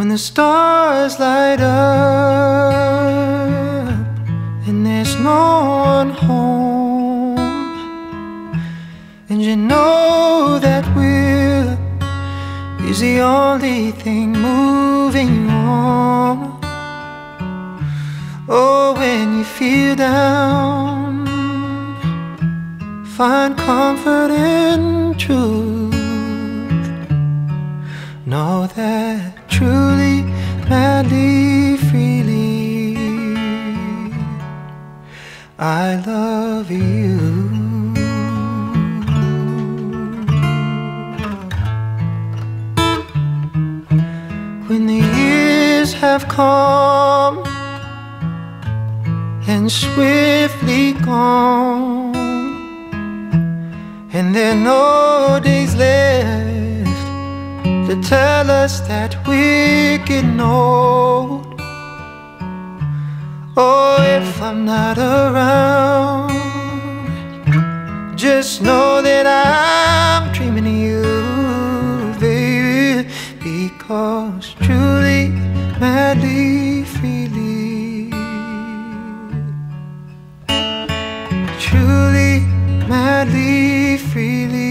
When the stars light up and there's no one home, and you know that will is the only thing moving on. Oh, when you feel down, find comfort in truth. Know that truly, madly, freely, I love you. When the years have come and swiftly gone, and there are no days left to tell us that we're getting old. Oh, if I'm not around, just know that I'm dreaming of you, baby, because truly, madly, freely, truly, madly, freely,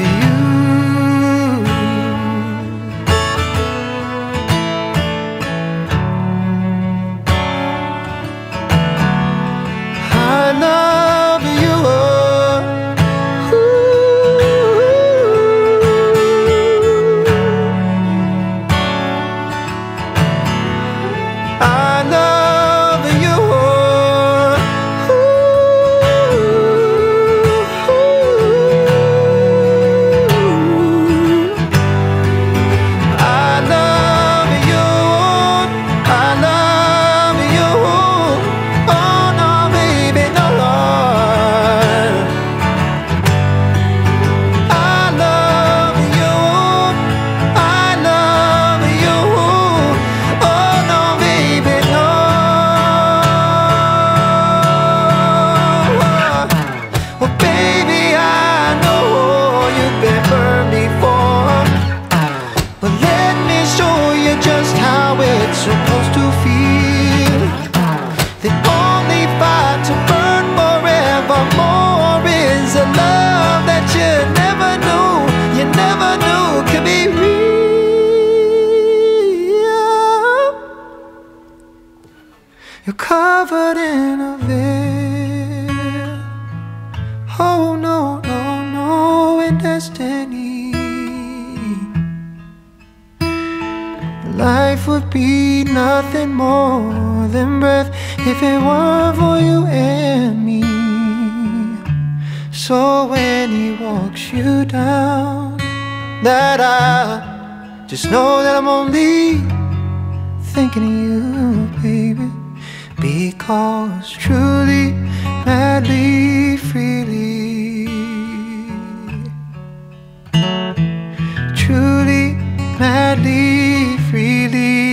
you. You're covered in a veil. Oh no, no, no, in destiny life would be nothing more than breath if it were for you and me. So when he walks you down that aisle, just know that I'm only thinking of you, baby, because truly, madly, freely, truly, madly, freely,